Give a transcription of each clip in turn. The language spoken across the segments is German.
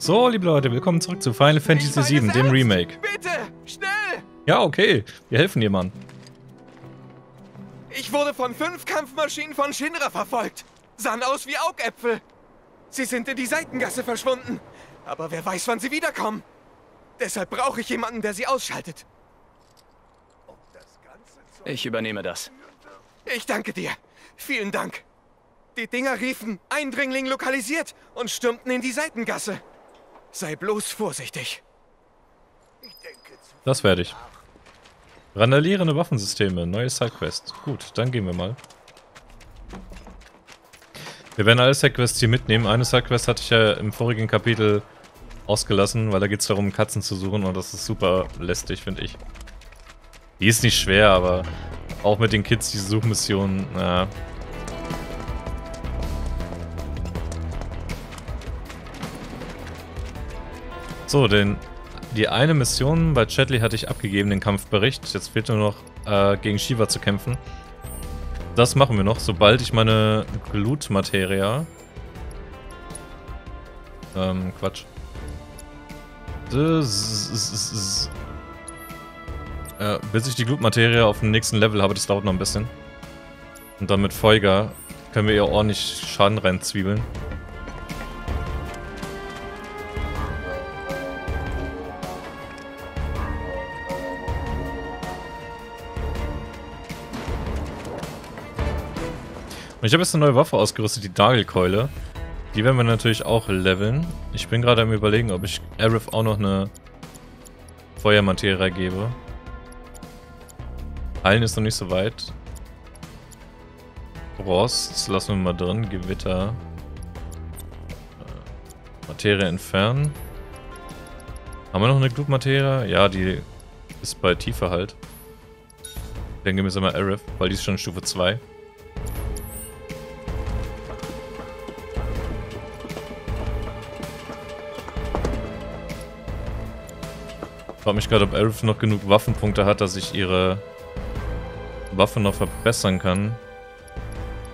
So, liebe Leute, willkommen zurück zu Final Fantasy VII, dem Remake. Bitte, schnell! Ja, okay, wir helfen dir, Mann. Ich wurde von 5 Kampfmaschinen von Shinra verfolgt. Sahen aus wie Augäpfel. Sie sind in die Seitengasse verschwunden. Aber wer weiß, wann sie wiederkommen. Deshalb brauche ich jemanden, der sie ausschaltet. Ich übernehme das. Ich danke dir. Vielen Dank. Die Dinger riefen, Eindringling lokalisiert, und stürmten in die Seitengasse. Sei bloß vorsichtig. Das werde ich. Randalierende Waffensysteme, neue Sidequest. Gut, dann gehen wir mal. Wir werden alle Sidequests hier mitnehmen. Eine Sidequest hatte ich ja im vorigen Kapitel ausgelassen, weil da geht es darum, Katzen zu suchen, und das ist super lästig, finde ich. Die ist nicht schwer, aber auch mit den Kids diese Suchmissionen, na. So, die eine Mission bei Chadley hatte ich abgegeben, den Kampfbericht. Jetzt fehlt nur noch gegen Shiva zu kämpfen. Das machen wir noch, sobald ich meine Glutmateria. Quatsch. Bis ich die Glutmateria auf dem nächsten Level habe, das dauert noch ein bisschen. Und dann mit Feuga können wir ihr ordentlich Schaden reinzwiebeln. Ich habe jetzt eine neue Waffe ausgerüstet, die Dagelkeule. Die werden wir natürlich auch leveln. Ich bin gerade am Überlegen, ob ich Aerith auch noch eine Feuermateria gebe. Heilen ist noch nicht so weit. Rost lassen wir mal drin. Gewitter. Materie entfernen. Haben wir noch eine Glutmateria? Ja, die ist bei Tiefe halt. Dann geben wir jetzt mal Aerith, weil die ist schon Stufe 2. Ich frage mich gerade, ob Aerith noch genug Waffenpunkte hat, dass ich ihre Waffe noch verbessern kann.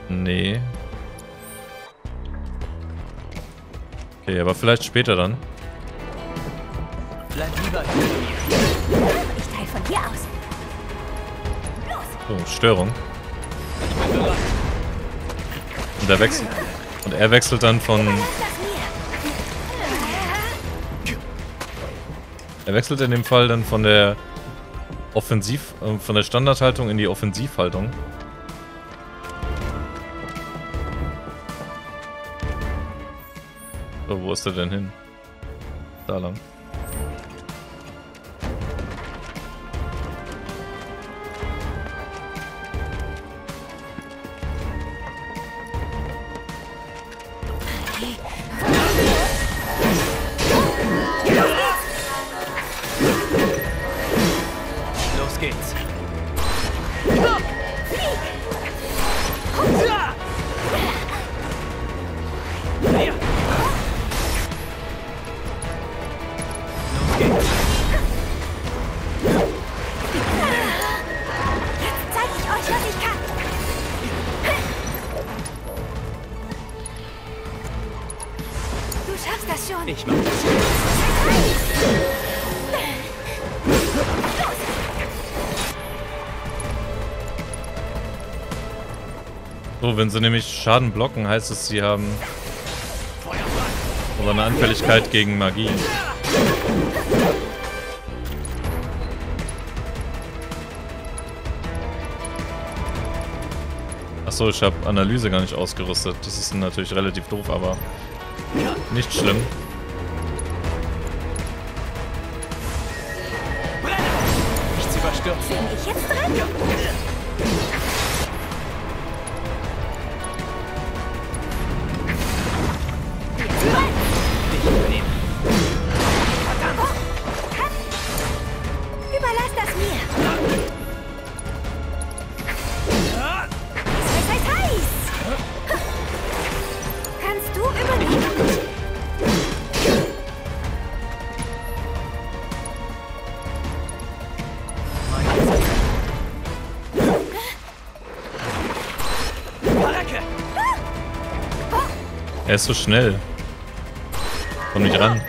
Nee. Okay, aber vielleicht später dann. So, Störung. Und er wechselt. Und er wechselt dann von. Er wechselt in dem Fall dann von der Standardhaltung in die Offensivhaltung. So, wo ist er denn hin? Da lang. So, wenn sie nämlich Schaden blocken, heißt es, sie haben oder eine Anfälligkeit gegen Magie. Achso, ich habe Analyse gar nicht ausgerüstet. Das ist natürlich relativ doof, aber nicht schlimm. Nichts überstürzt. Bin ich jetzt drin? Er ist so schnell. Komm nicht ran.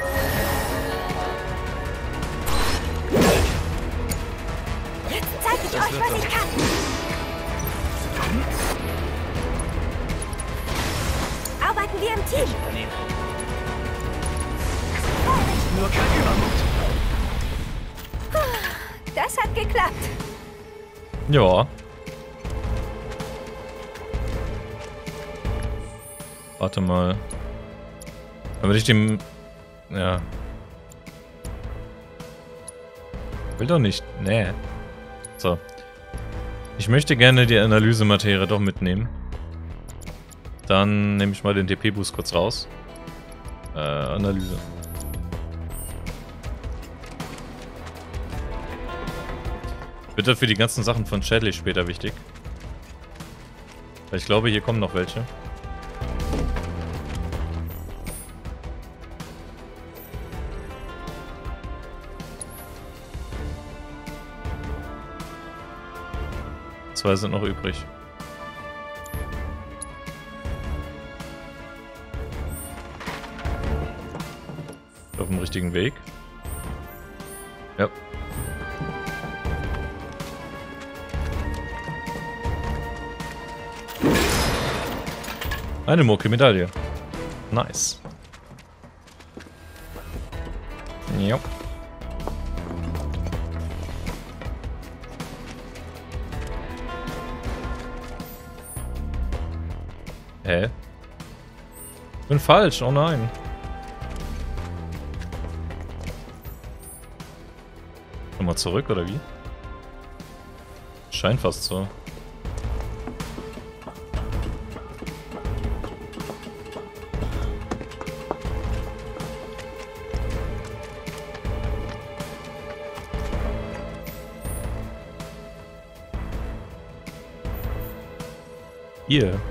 Jetzt zeig ich euch, was ich kann. Arbeiten wir im Team. Nur kein Übermut. Das hat geklappt. Ja. Warte mal. Damit ich dem... Ja. Will doch nicht. Nee. So. Ich möchte gerne die Analysematerie doch mitnehmen. Dann nehme ich mal den TP-Boost kurz raus. Analyse. Wird das für die ganzen Sachen von Chadley später wichtig? Weil ich glaube, hier kommen noch welche. Zwei sind noch übrig. Auf dem richtigen Weg. Ja. Eine Moko-Medaille. Nice. Ja. Hä? Ich bin falsch, oh nein. Nochmal zurück, oder wie? Scheint fast so. Hier.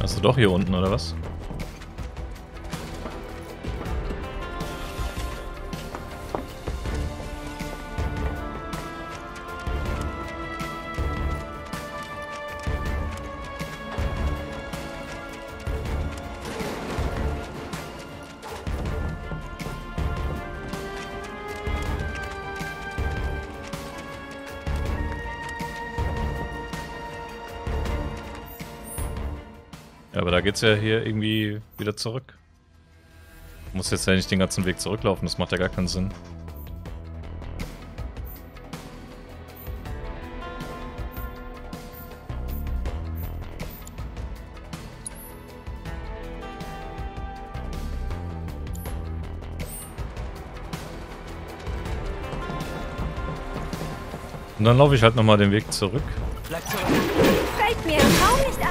Hast du doch hier unten, oder was? Aber da geht's ja hier irgendwie wieder zurück. Ich muss jetzt ja nicht den ganzen Weg zurücklaufen, das macht ja gar keinen Sinn. Und dann laufe ich halt nochmal den Weg zurück. Fällt mir kaum nicht ein.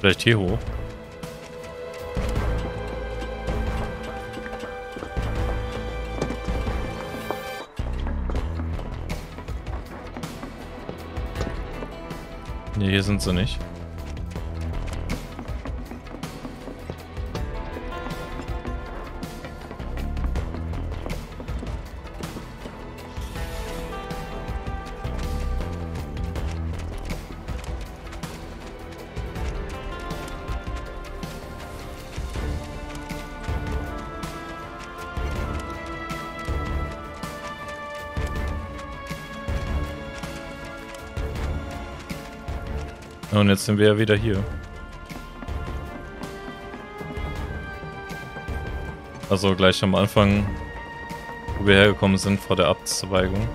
Vielleicht hier hoch. Ne, hier sind sie nicht. Und jetzt sind wir ja wieder hier. Also gleich am Anfang, wo wir hergekommen sind, vor der Abzweigung.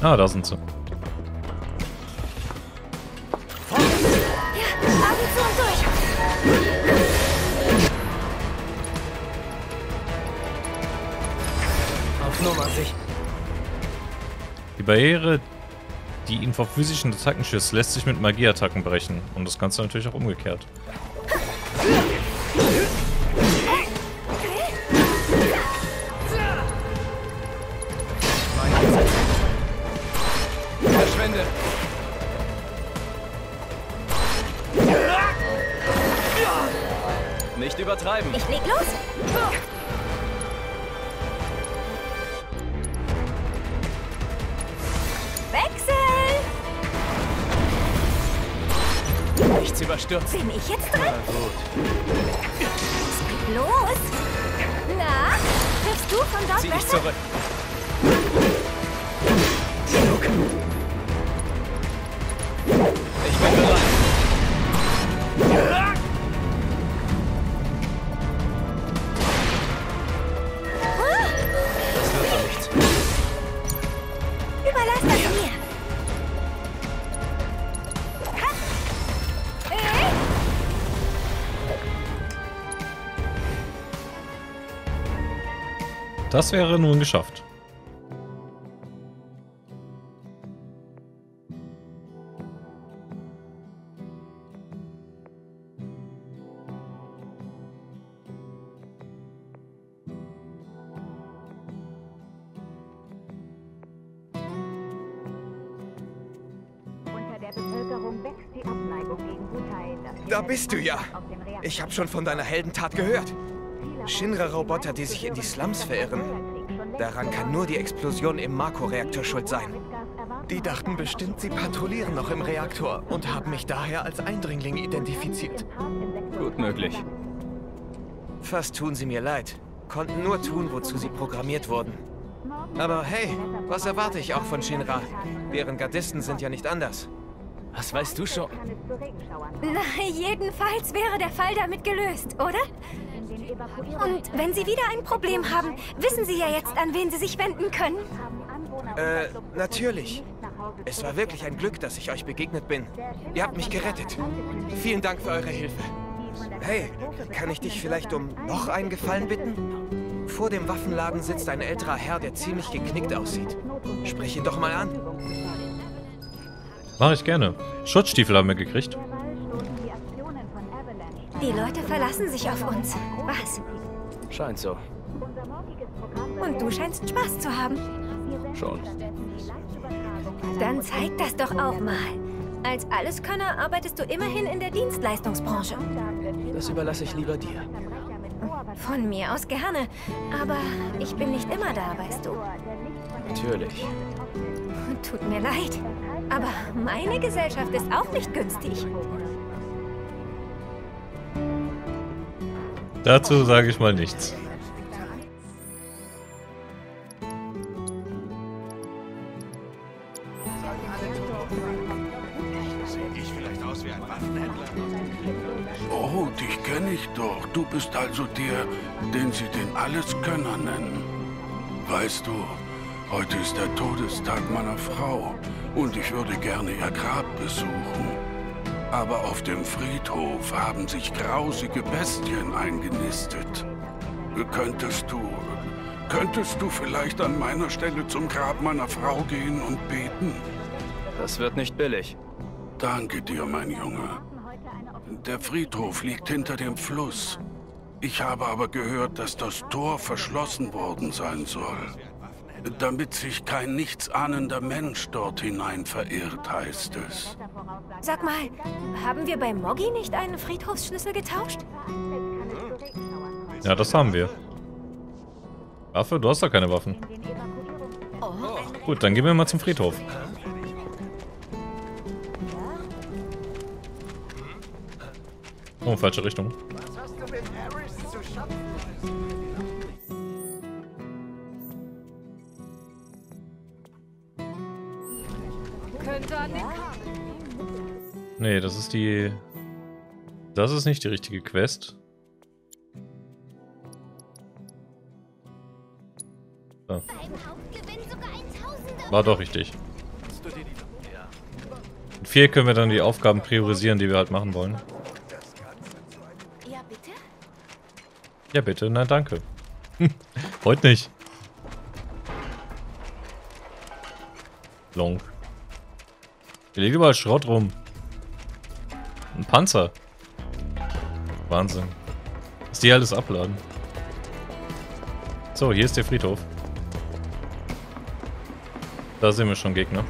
Ah, da sind sie. Barriere, die ihn vor physischen Attacken schützt, lässt sich mit Magieattacken brechen. Und das Ganze natürlich auch umgekehrt. Verschwinde! Nicht übertreiben! Ich leg los! Nichts überstürzt. Bin ich jetzt dran? Na gut. Es geht los. Na, triffst du von dort Zieh besser? Zieh dich zurück. Ich bin bereit. Das wird doch nichts. Überlass das mir. Das wäre nun geschafft. Unter der Bevölkerung wächst die Abneigung gegen Guteile. Da bist du ja. Ich habe schon von deiner Heldentat gehört. Shinra-Roboter, die sich in die Slums verirren. Daran kann nur die Explosion im Mako-Reaktor schuld sein. Die dachten bestimmt, sie patrouillieren noch im Reaktor und haben mich daher als Eindringling identifiziert. Gut möglich. Fast tun sie mir leid. Konnten nur tun, wozu sie programmiert wurden. Aber hey, was erwarte ich auch von Shinra? Deren Gardisten sind ja nicht anders. Was weißt du schon? Na, jedenfalls wäre der Fall damit gelöst, oder? Und wenn Sie wieder ein Problem haben, wissen Sie ja jetzt, an wen Sie sich wenden können. Natürlich. Es war wirklich ein Glück, dass ich euch begegnet bin. Ihr habt mich gerettet. Vielen Dank für eure Hilfe. Hey, kann ich dich vielleicht um noch einen Gefallen bitten? Vor dem Waffenladen sitzt ein älterer Herr, der ziemlich geknickt aussieht. Sprich ihn doch mal an. Mach ich gerne. Schutzstiefel haben wir gekriegt. Die Leute verlassen sich auf uns. Was? Scheint so. Und du scheinst Spaß zu haben. Schon. Dann zeig das doch auch mal. Als Alleskönner arbeitest du immerhin in der Dienstleistungsbranche. Das überlasse ich lieber dir. Von mir aus gerne. Aber ich bin nicht immer da, weißt du. Natürlich. Tut mir leid. Aber meine Gesellschaft ist auch nicht günstig. Dazu sage ich mal nichts. Oh, dich kenne ich doch. Du bist also der, den sie den Alleskönner nennen. Weißt du, heute ist der Todestag meiner Frau und ich würde gerne ihr Grab besuchen. Aber auf dem Friedhof haben sich grausige Bestien eingenistet. Könntest du vielleicht an meiner Stelle zum Grab meiner Frau gehen und beten? Das wird nicht billig. Danke dir, mein Junge. Der Friedhof liegt hinter dem Fluss. Ich habe aber gehört, dass das Tor verschlossen worden sein soll. Damit sich kein nichtsahnender Mensch dort hinein verirrt, heißt es. Sag mal, haben wir bei Moggi nicht einen Friedhofsschlüssel getauscht? Ja, das haben wir. Waffe? Du hast doch keine Waffen. Oh. Gut, dann gehen wir mal zum Friedhof. Oh, falsche Richtung. Was hast du mit Aerith zu schaffen? Nee, das ist die... Das ist nicht die richtige Quest. Ah. War doch richtig. Mit 4 können wir dann die Aufgaben priorisieren, die wir halt machen wollen. Ja, bitte. Na, danke. Heute nicht. Long. Hier liegt überall Schrott rum. Ein Panzer. Wahnsinn. Was die alles abladen. So, hier ist der Friedhof. Da sehen wir schon Gegner.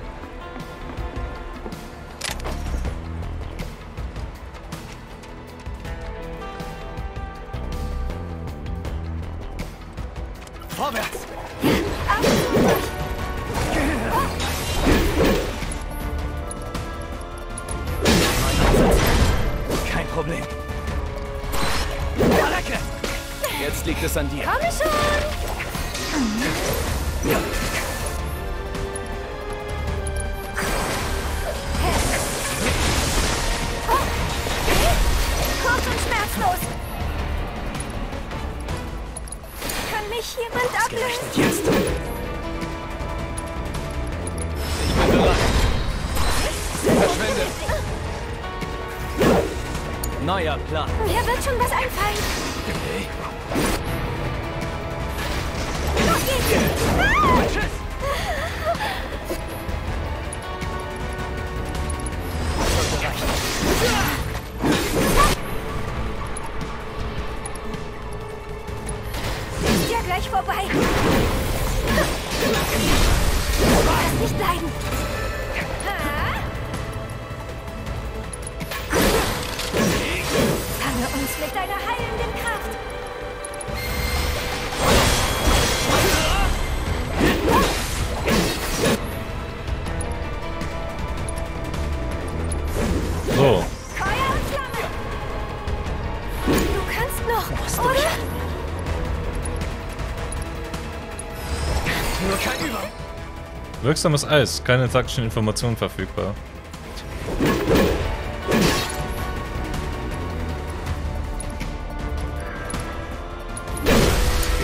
Wirksames Eis, keine taktischen Informationen verfügbar.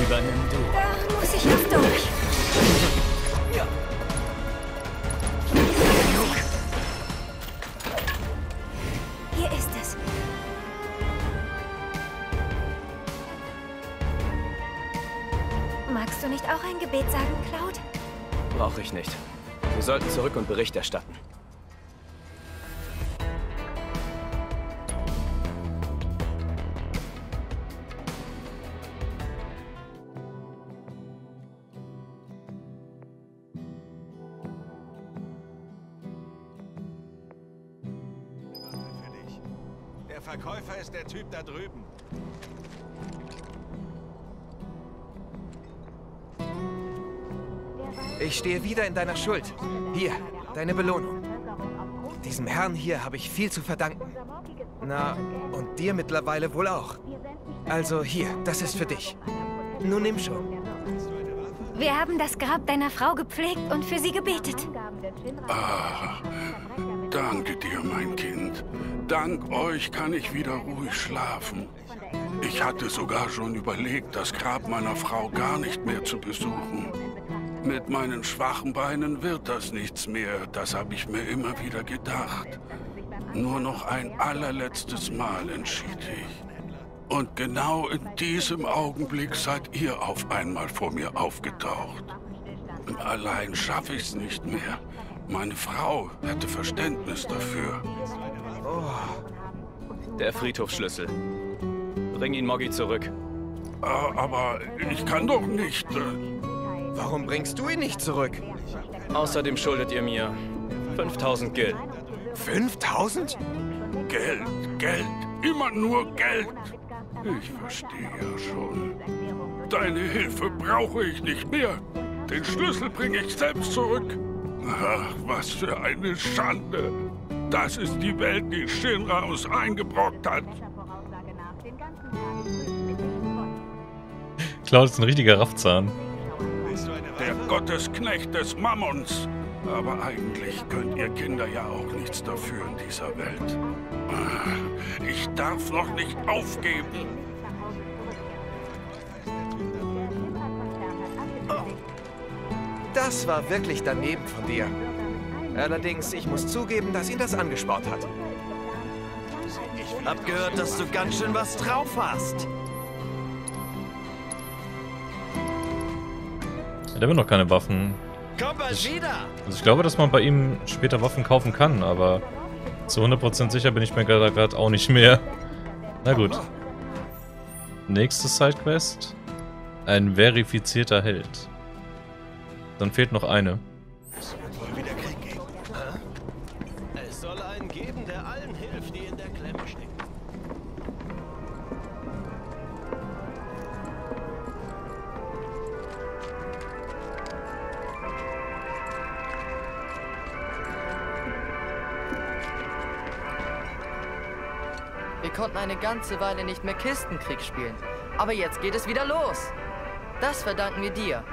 Übernimm du. Da muss ich jetzt durch. Ja. Hier ist es. Magst du nicht auch ein Gebet sagen, Cloud? Brauche ich nicht. Wir sollten zurück und Bericht erstatten. Für dich. Der Verkäufer ist der Typ da drüben. Ich stehe wieder in deiner Schuld. Hier, deine Belohnung. Diesem Herrn hier habe ich viel zu verdanken. Na, und dir mittlerweile wohl auch. Also hier, das ist für dich. Nun nimm schon. Wir haben das Grab deiner Frau gepflegt und für sie gebetet. Ah, danke dir, mein Kind. Dank euch kann ich wieder ruhig schlafen. Ich hatte sogar schon überlegt, das Grab meiner Frau gar nicht mehr zu besuchen. Mit meinen schwachen Beinen wird das nichts mehr, das habe ich mir immer wieder gedacht. Nur noch ein allerletztes Mal entschied ich. Und genau in diesem Augenblick seid ihr auf einmal vor mir aufgetaucht. Allein schaffe ich es nicht mehr. Meine Frau hatte Verständnis dafür. Oh. Der Friedhofsschlüssel. Bring ihn Moggi zurück. Aber ich kann doch nicht... Warum bringst du ihn nicht zurück? Außerdem schuldet ihr mir 5000 Geld. 5000? Geld, Geld, immer nur Geld. Ich verstehe ja schon. Deine Hilfe brauche ich nicht mehr. Den Schlüssel bringe ich selbst zurück. Ach, was für eine Schande. Das ist die Welt, die Shinra uns eingebrockt hat. Cloud ist ein richtiger Raffzahn. Der Gottesknecht des Mammons. Aber eigentlich könnt ihr Kinder ja auch nichts dafür in dieser Welt. Ich darf noch nicht aufgeben. Das war wirklich daneben von dir. Allerdings, ich muss zugeben, dass ihn das angespornt hat. Hab gehört, dass du ganz schön was drauf hast. Der will noch keine Waffen. Komm mal wieder! Also ich glaube, dass man bei ihm später Waffen kaufen kann, aber zu 100% sicher bin ich mir gerade auch nicht mehr. Na gut. Nächste Sidequest. Ein verifizierter Held. Dann fehlt noch eine. Es wird wohl wieder Krieg geben. Es soll einen geben, der allen hilft, die in der Klemme stecken. Wir konnten eine ganze Weile nicht mehr Kistenkrieg spielen. Aber jetzt geht es wieder los. Das verdanken wir dir.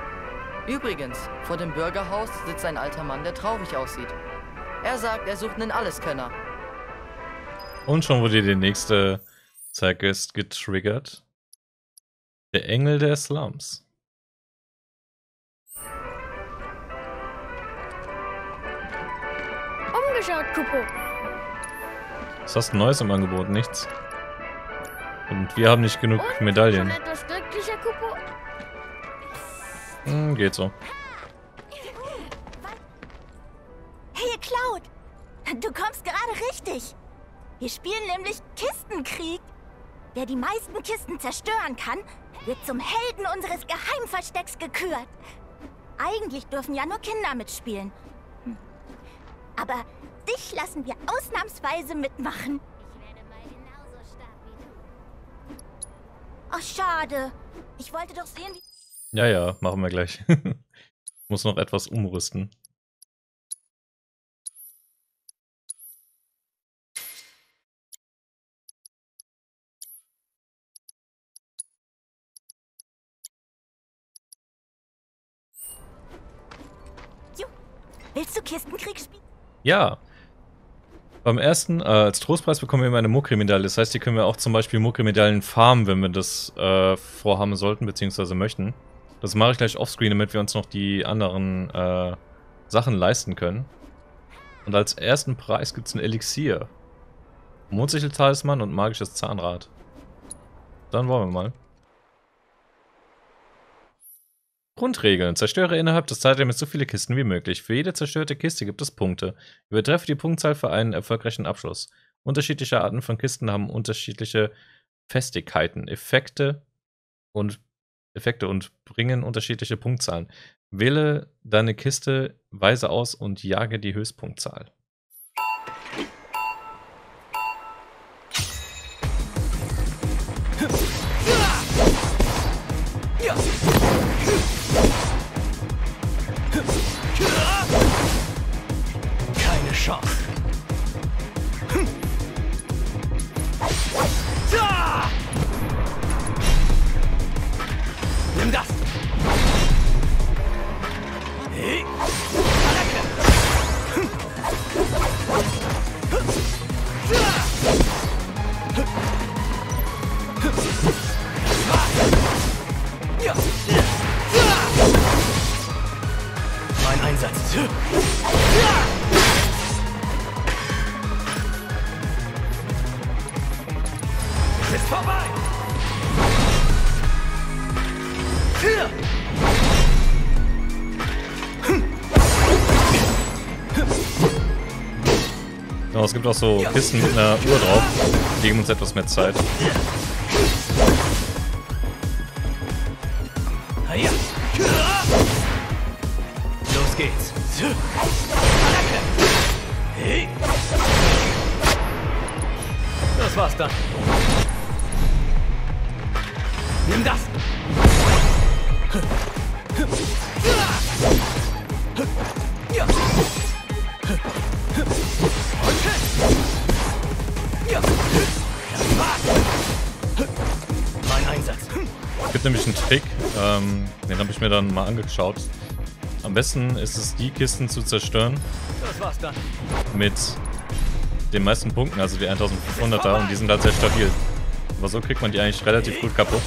Übrigens, vor dem Bürgerhaus sitzt ein alter Mann, der traurig aussieht. Er sagt, er sucht einen Alleskönner. Und schon wurde die nächste Zeitgeist getriggert. Der Engel der Slums. Umgeschaut, Kupo. Was hast du Neues im Angebot? Nichts. Und wir haben nicht genug Medaillen. Hm, geht so. Hey Cloud, du kommst gerade richtig. Wir spielen nämlich Kistenkrieg. Wer die meisten Kisten zerstören kann, wird zum Helden unseres Geheimverstecks gekürt. Eigentlich dürfen ja nur Kinder mitspielen. Aber dich lassen wir ausnahmsweise mitmachen. Oh, schade. Ich wollte doch sehen, wie... Ja, ja, machen wir gleich. Ich muss noch etwas umrüsten. Jo, willst du Kistenkrieg spielen? Ja. Beim ersten, als Trostpreis bekommen wir immer eine Moggi-Medaille. Das heißt, die können wir auch zum Beispiel Moggi-Medaillen farmen, wenn wir das vorhaben sollten, beziehungsweise möchten. Das mache ich gleich offscreen, damit wir uns noch die anderen Sachen leisten können. Und als ersten Preis gibt es ein Elixier. Mondsicheltalisman und magisches Zahnrad. Dann wollen wir mal. Grundregeln. Zerstöre innerhalb des Zeitlimits so viele Kisten wie möglich. Für jede zerstörte Kiste gibt es Punkte. Übertreffe die Punktzahl für einen erfolgreichen Abschluss. Unterschiedliche Arten von Kisten haben unterschiedliche Festigkeiten, Effekte und bringen unterschiedliche Punktzahlen. Wähle deine Kiste weise aus und jage die Höchstpunktzahl. Keine Chance. Da! Nimm das. Hey. Ja. Mein Einsatz. Es ist vorbei. Oh, es gibt auch so Kisten mit einer Uhr drauf. Die geben uns etwas mehr Zeit. Ja. Los geht's. Hey. Das war's dann. Nimm das. Ja. Ja. Mein Einsatz. Es gibt nämlich einen Trick, den habe ich mir dann mal angeschaut. Am besten ist es, die Kisten zu zerstören mit den meisten Punkten, also die 1500er, und die sind halt sehr stabil. Aber so kriegt man die eigentlich relativ gut kaputt.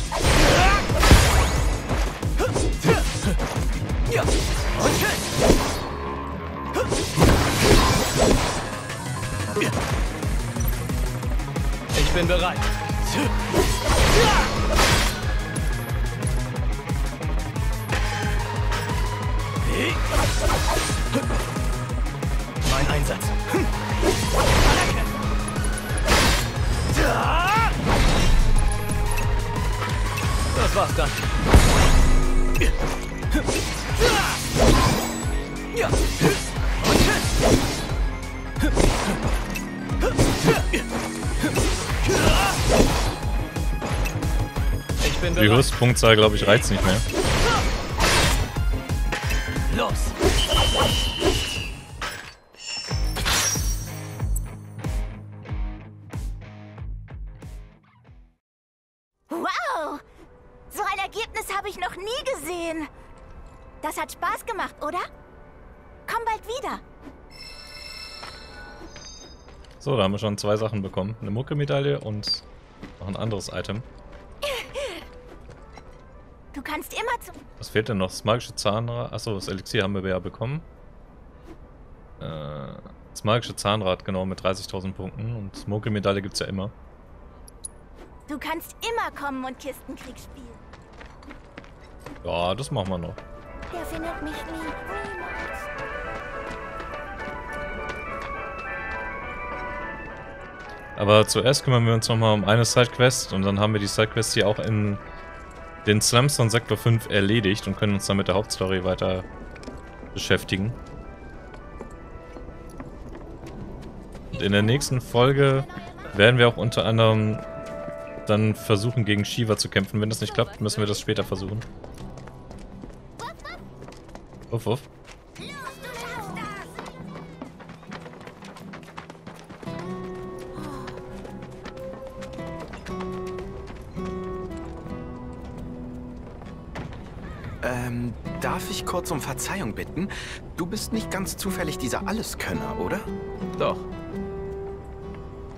Ich bin bereit. Mein Einsatz. Das war's dann. Ja. Die Rüstpunktzahl, glaube ich, reizt nicht mehr. Los! Wow! So ein Ergebnis habe ich noch nie gesehen. Das hat Spaß gemacht, oder? Komm bald wieder. So, da haben wir schon zwei Sachen bekommen. Eine Mucke-Medaille und noch ein anderes Item. Du kannst immer zu... Was fehlt denn noch? Das magische Zahnrad... Achso, das Elixier haben wir ja bekommen. Das magische Zahnrad, genau, mit 30.000 Punkten. Und das Moggi-Medaille gibt's ja immer. Du kannst immer kommen und Kistenkrieg spielen. Ja, das machen wir noch. Der findet mich nie. Aber zuerst kümmern wir uns nochmal um eine Sidequest. Und dann haben wir die Sidequest hier auch in... den Slums von Sektor 5 erledigt und können uns dann mit der Hauptstory weiter beschäftigen. Und in der nächsten Folge werden wir auch unter anderem dann versuchen, gegen Shiva zu kämpfen. Wenn das nicht klappt, müssen wir das später versuchen. Uff, uff. Darf ich kurz um Verzeihung bitten? Du bist nicht ganz zufällig dieser Alleskönner, oder? Doch.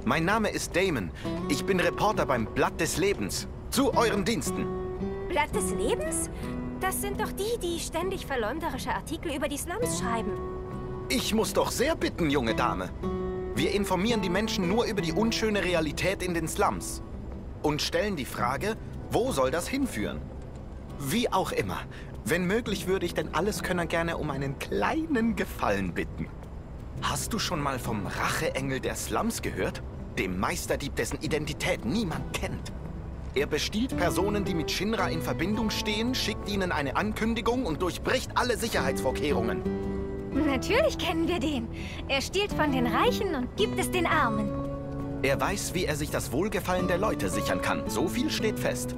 Mein Name ist Damon. Ich bin Reporter beim Blatt des Lebens. Zu euren Diensten. Blatt des Lebens? Das sind doch die, die ständig verleumderische Artikel über die Slums schreiben. Ich muss doch sehr bitten, junge Dame. Wir informieren die Menschen nur über die unschöne Realität in den Slums. Und stellen die Frage, wo soll das hinführen? Wie auch immer. Wenn möglich, würde ich den Alleskönner gerne um einen kleinen Gefallen bitten. Hast du schon mal vom Racheengel der Slums gehört? Dem Meisterdieb, dessen Identität niemand kennt. Er bestiehlt Personen, die mit Shinra in Verbindung stehen, schickt ihnen eine Ankündigung und durchbricht alle Sicherheitsvorkehrungen. Natürlich kennen wir den. Er stiehlt von den Reichen und gibt es den Armen. Er weiß, wie er sich das Wohlgefallen der Leute sichern kann. So viel steht fest.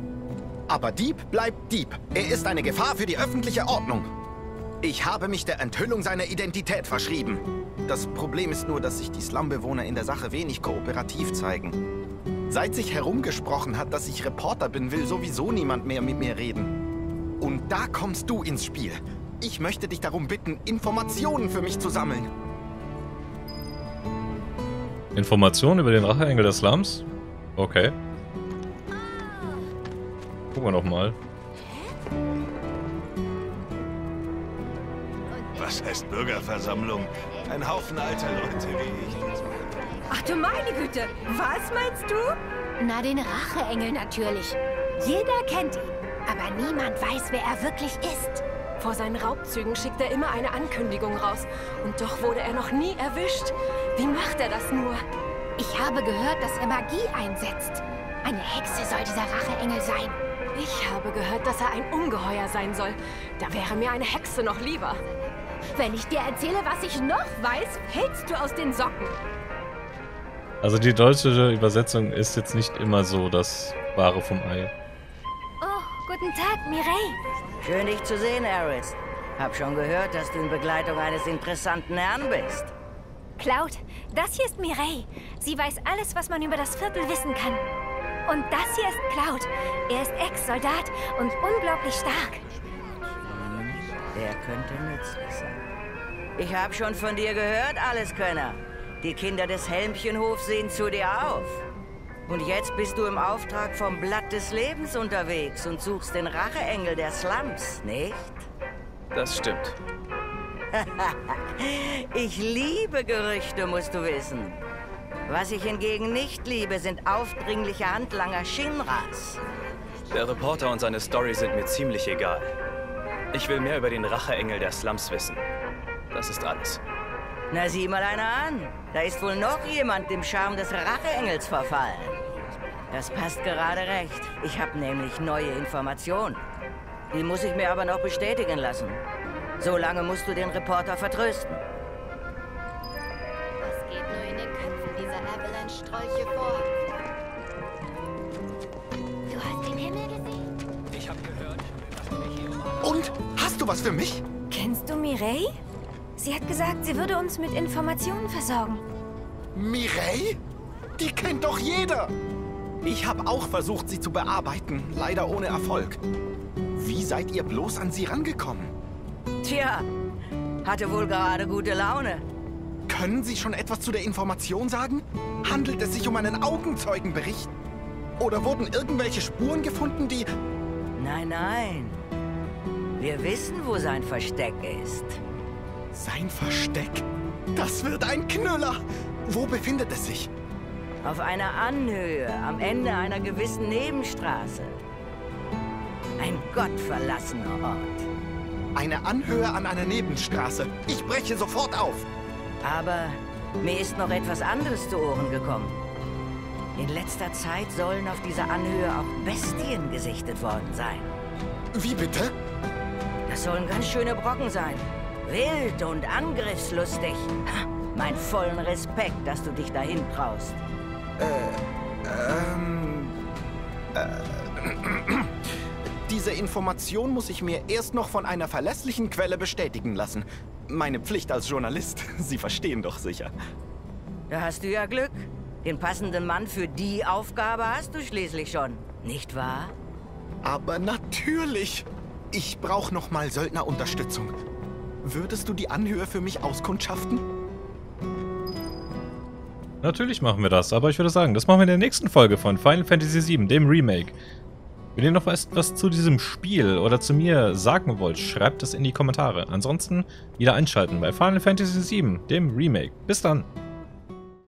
Aber Dieb bleibt Dieb. Er ist eine Gefahr für die öffentliche Ordnung. Ich habe mich der Enthüllung seiner Identität verschrieben. Das Problem ist nur, dass sich die Slumbewohner in der Sache wenig kooperativ zeigen. Seit sich herumgesprochen hat, dass ich Reporter bin, will sowieso niemand mehr mit mir reden. Und da kommst du ins Spiel. Ich möchte dich darum bitten, Informationen für mich zu sammeln. Informationen über den Racheengel des Slums? Okay. Gucken wir noch mal. Was heißt Bürgerversammlung? Ein Haufen alter Leute wie ich. Ach du meine Güte, was meinst du? Na, den Racheengel natürlich. Jeder kennt ihn, aber niemand weiß, wer er wirklich ist. Vor seinen Raubzügen schickt er immer eine Ankündigung raus. Und doch wurde er noch nie erwischt. Wie macht er das nur? Ich habe gehört, dass er Magie einsetzt. Eine Hexe soll dieser Racheengel sein. Ich habe gehört, dass er ein Ungeheuer sein soll. Da wäre mir eine Hexe noch lieber. Wenn ich dir erzähle, was ich noch weiß, fällst du aus den Socken. Also die deutsche Übersetzung ist jetzt nicht immer so das Wahre vom Ei. Oh, guten Tag, Mireille. Schön, dich zu sehen, Aerith. Hab schon gehört, dass du in Begleitung eines interessanten Herrn bist. Cloud, das hier ist Mireille. Sie weiß alles, was man über das Viertel wissen kann. Und das hier ist Cloud. Er ist Ex-Soldat und unglaublich stark. Der könnte nützlich sein. Ich habe schon von dir gehört, Alleskönner. Die Kinder des Helmchenhofs sehen zu dir auf. Und jetzt bist du im Auftrag vom Blatt des Lebens unterwegs und suchst den Racheengel der Slums, nicht? Das stimmt. Ich liebe Gerüchte, musst du wissen. Was ich hingegen nicht liebe, sind aufdringliche Handlanger Shinras. Der Reporter und seine Story sind mir ziemlich egal. Ich will mehr über den Racheengel der Slums wissen. Das ist alles. Na, sieh mal einer an. Da ist wohl noch jemand dem Charme des Racheengels verfallen. Das passt gerade recht. Ich habe nämlich neue Informationen. Die muss ich mir aber noch bestätigen lassen. So lange musst du den Reporter vertrösten. Was geht nur in den Köpfen dieser Avalanche-Strolche vor? Du hast den Himmel gesehen? Ich habe gehört, was du mich hier machst. Und? Hast du was für mich? Kennst du Mireille? Sie hat gesagt, sie würde uns mit Informationen versorgen. Mireille? Die kennt doch jeder! Ich habe auch versucht, sie zu bearbeiten. Leider ohne Erfolg. Wie seid ihr bloß an sie rangekommen? Tja, hatte wohl gerade gute Laune. Können Sie schon etwas zu der Information sagen? Handelt es sich um einen Augenzeugenbericht? Oder wurden irgendwelche Spuren gefunden, die... Nein, nein. Wir wissen, wo sein Versteck ist. Sein Versteck? Das wird ein Knüller! Wo befindet es sich? Auf einer Anhöhe, am Ende einer gewissen Nebenstraße. Ein gottverlassener Ort. Eine Anhöhe an einer Nebenstraße. Ich breche sofort auf. Aber mir ist noch etwas anderes zu Ohren gekommen. In letzter Zeit sollen auf dieser Anhöhe auch Bestien gesichtet worden sein. Wie bitte? Das sollen ganz schöne Brocken sein. Wild und angriffslustig. Mein vollen Respekt, dass du dich dahin traust. Diese Information muss ich mir erst noch von einer verlässlichen Quelle bestätigen lassen. Meine Pflicht als Journalist. Sie verstehen doch sicher. Da hast du ja Glück. Den passenden Mann für die Aufgabe hast du schließlich schon, nicht wahr? Aber natürlich. Ich brauche noch mal Söldnerunterstützung. Würdest du die Anhöhe für mich auskundschaften? Natürlich machen wir das, aber ich würde sagen, das machen wir in der nächsten Folge von Final Fantasy VII, dem Remake. Wenn ihr noch etwas zu diesem Spiel oder zu mir sagen wollt, schreibt es in die Kommentare. Ansonsten wieder einschalten bei Final Fantasy VII, dem Remake. Bis dann!